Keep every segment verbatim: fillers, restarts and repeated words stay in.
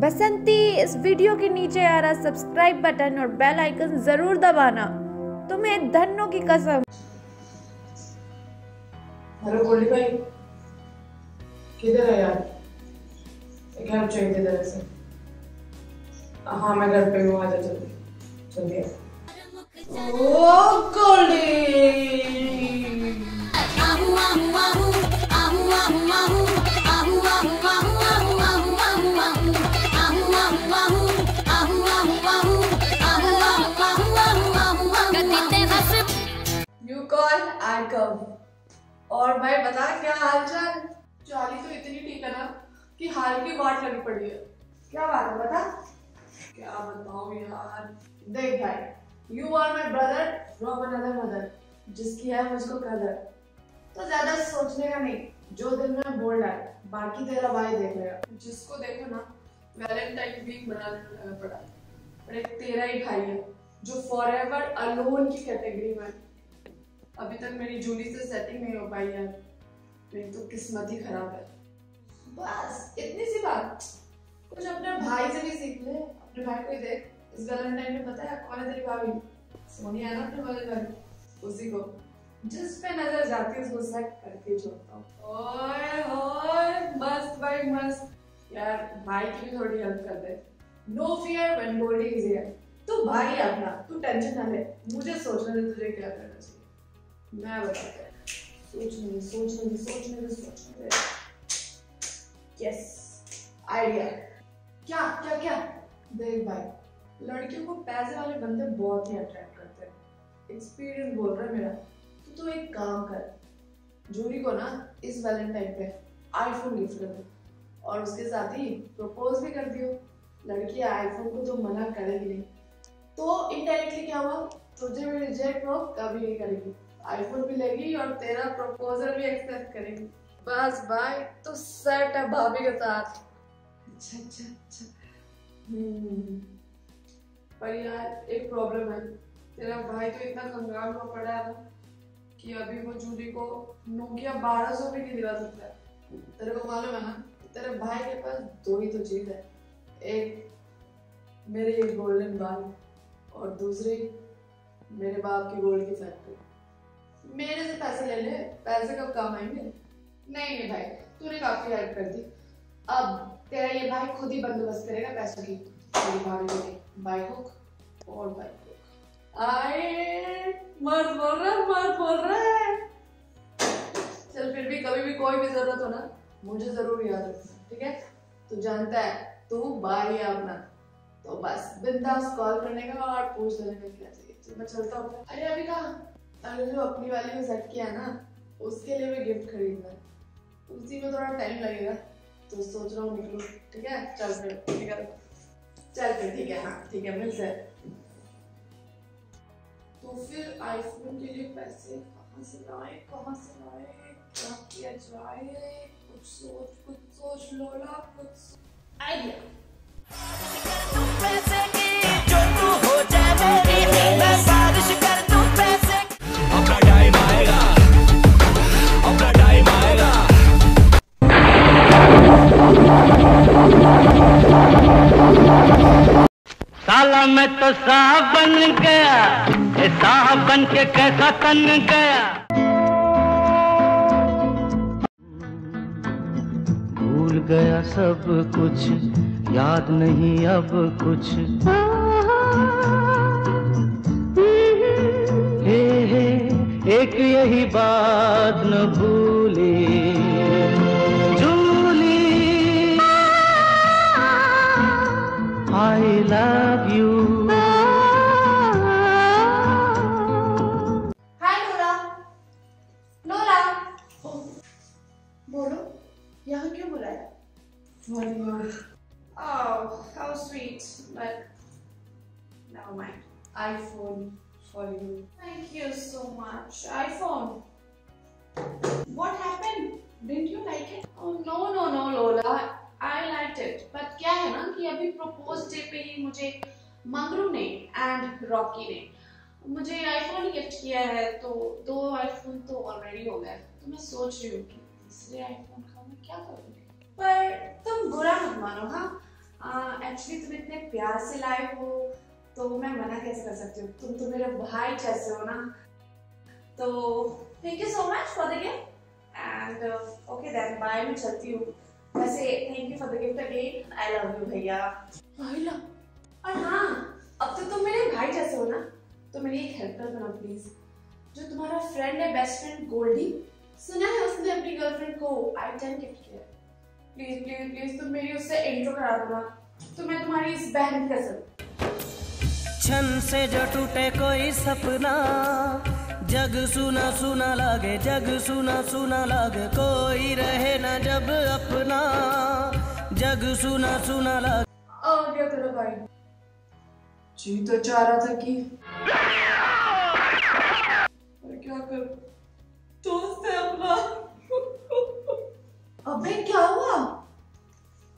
बसंती, इस वीडियो के नीचे आ रहा सब्सक्राइब बटन और बेल आइकन जरूर दबाना, तुम्हें धन्नो की कसम। हेलो गोल्डी भाई, किधर है यार? एक हेल्प चाहिए थी तेरे से। हाँ मैं घर पे हूँ, आ जा जल्दी जल्दी। ओ गोल्डी, आहू आहू आहू आहू आहू आहू आहू आहू आहू और भाई बता क्या हालचाल? चाली तो इतनी ठीक है ना कि हाल की बात लग पड़ी है। क्या बात है बता? क्या बताऊं यार, देख भाई, you are my brother from another mother, जिसकी है मुझको कदर। तो ज्यादा सोचने का नहीं, जो दिल में बोल रहा है बाकी तेरा भाई देख रहे। जिसको देखो ना वैलेंटाइन वीक मनाना पड़ा, पर एक तेरा ही भाई है जो फॉरएवर अलोन की कैटेगरी में। अभी तक मेरी जूली से सेटिंग नहीं हो पाई है, मेरी तो किस्मत ही खराब है। बस इतनी सी बात, कुछ अपने भाई से भी सीख ले। अपने भाई को देख, इस वैलेंटाइन में पता है कौन है तेरी भाभी? सोनिया है ना अपने वाले भाई, उसी को। जिस पे नजर जाती है उसको सेट करके छोड़ता हूँ। ओए होए, मस्त भाई मस्त। यार भाई की भी थोड़ी हेल्प कर दे। No fear when Goldy is here. तू भाई अपना, तू टेंशन ना ले, मुझे सोचने दे तुझे क्या करना चाहिए। मैं बताता हूँ, सोचने सोचने सोचने सोचने। Yes idea. क्या क्या क्या? देख भाई, लड़कियों को पैसे वाले बंदे बहुत ही अट्रैक्ट करते हैं, एक्सपीरियंस बोल रहा है मेरा। तो तू एक काम कर, जूली को ना इस वैलेंटाइन पे आईफोन गिफ्ट करो और उसके साथ ही प्रपोज भी कर दियो। लड़की आईफोन को तो मना करेगी नहीं, तो इनडायरेक्टली क्या हुआ, तुझे भी रिजेक्ट वो कभी नहीं करेगी, आईफोन भी लेगी और तेरा प्रपोजल भी एक्सेप्ट करेगी। बस भाई तो सेट है भाभी के साथ। अच्छा अच्छा अच्छा। हम्म, पर यार एक प्रॉब्लम है, तेरा भाई तो इतना कंगाल हो पड़ा है कि अभी वो जूली को नोकिया बारह सौ भी नहीं दिला सकता है। तेरे को मालूम है ना, तेरे भाई के पास दो ही तो चीज है, एक मेरे ये गोल्डन बाल और दूसरी मेरे बाप की गोल्ड की फैक्ट्री। मेरे से पैसे ले ले, पैसे कब काम आएंगे? नहीं नहीं भाई, तूने काफी हेल्प कर दी, अब तेरा ये भाई खुद ही बंदोबस्त करेगा पैसों की। तेरी भाभी को दे बाई हुक और बाई हुक। आए मर्द बोल रहा है, मर्द बोल रहा है। चल फिर भी कभी भी कोई भी जरूरत हो ना, मुझे जरूर याद रखना, ठीक है? तू जानता है तू भाई है अपना, तो बस बिंदास कॉल करने का और पूछ लेने का क्या चाहिए। चल मैं चलता हूँ। अरे अभी कहाँ? अरे जो अपनी वाली में सेट किया ना, उसके लिए भी गिफ्ट खरीदना, उसी में थोड़ा टाइम लगेगा, तो सोच रहा हूँ निकलूँ, ठीक है? चल फिर ठीक है, चल फिर ठीक है। हाँ ठीक है, मिलते हैं। तो फिर आईफोन के लिए पैसे कहाँ से लाए, कहाँ से लाए, क्या किया जाए? कुछ सोच कुछ सोच लोला, कुछ आइडिया। साला मैं तो साहब बन गया, ये साहब बन के कैसा तन गया। भूल गया सब कुछ, याद नहीं अब कुछ। हे हे एक यही बात न भूले, I love you. Hi Lola. Lola. Oh. बोलो, यहाँ क्यों बुलाया? Oh, how sweet. But never mind. iPhone for you. Thank you so much. iPhone. What happened? Didn't you like it? Oh no no no Lola. I liked it, but क्या है ना कि अभी propose day पे ही मुझे मंगरू ने and Rocky ने मुझे आईफोन गिफ्ट किया है, तो दो आईफोन तो ऑलरेडी हो गए, तो मैं सोच रही हूँ कि तीसरे आईफोन का मैं क्या करूँगी। पर तुम बुरा मत मानो हाँ, एक्चुअली तुम इतने प्यार से लाए हो तो मैं मना कैसे कर सकती हूँ, तुम तो मेरे भाई जैसे हो ना। तो thank you so much for the gift and okay then bye, मैं चलती हूँ। वैसे thank you for the gift again, I love you भैया। और हाँ, अब तो तुम मेरे भाई जैसे हो ना, तो मेरी एक हेल्प कर दो प्लीज। जो तुम्हारा फ्रेंड है, बेस्ट फ्रेंड गोल्डी, सुना है उसने अपनी गर्लफ्रेंड को आई टेन गिफ्ट किया। प्लीज प्लीज प्लीज तुम मेरी उससे इंट्रो करा दो ना, तो मैं तुम्हारी इस बहन कर सकूं। क्षण से जो टूटे कोई सपना, जग सुना सुना लागे, जग सुना सुना लागे, कोई रहे ना जब अपना, जग सुना सुना लागे। आ गया तेरा भाई, जी तो चाह रहा था कि क्या करूं, दोस्त है अपना। अबे क्या हुआ,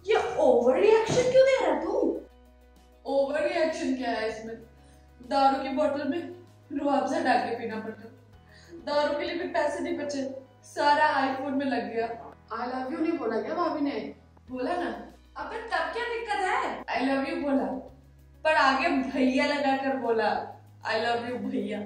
ये ओवर रिएक्शन क्यों दे रहा तू? ओवर रिएक्शन क्या है इसमें, दारू की बोतल में रुआबजा डाल के पीना पड़ता, दारू के लिए भी पैसे नहीं बचे, सारा आईफोन में लग गया। आई लव यू नहीं बोला क्या भाभी ने? बोला ना। अबे तब क्या दिक्कत है, आई लव यू बोला, पर आगे भैया लगा कर बोला, आई लव यू भैया।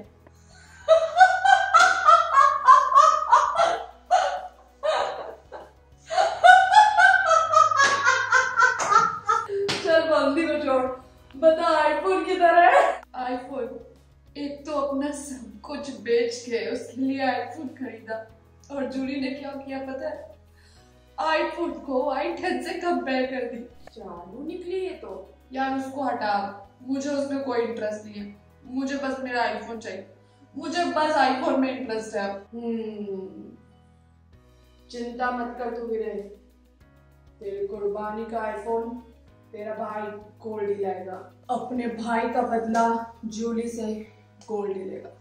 बता, आईफोन की तरह है आईफोन, एक तो अपना सब कुछ बेच के उसके लिए आईफोन खरीदा, और जूली ने क्या किया पता है, आईफोन को आई टेन से कंपेयर कर दी। चालू निकली है तो यार, उसको हटा, मुझे उसमें कोई इंटरेस्ट नहीं है, मुझे बस मेरा आईफोन चाहिए, मुझे बस आईफोन में इंटरेस्ट है। चिंता मत कर तू भी, रहे तेरी कुर्बानी का आईफोन तेरा भाई गोल्डी लाएगा, अपने भाई का बदला जूली से गोल्डी लेगा।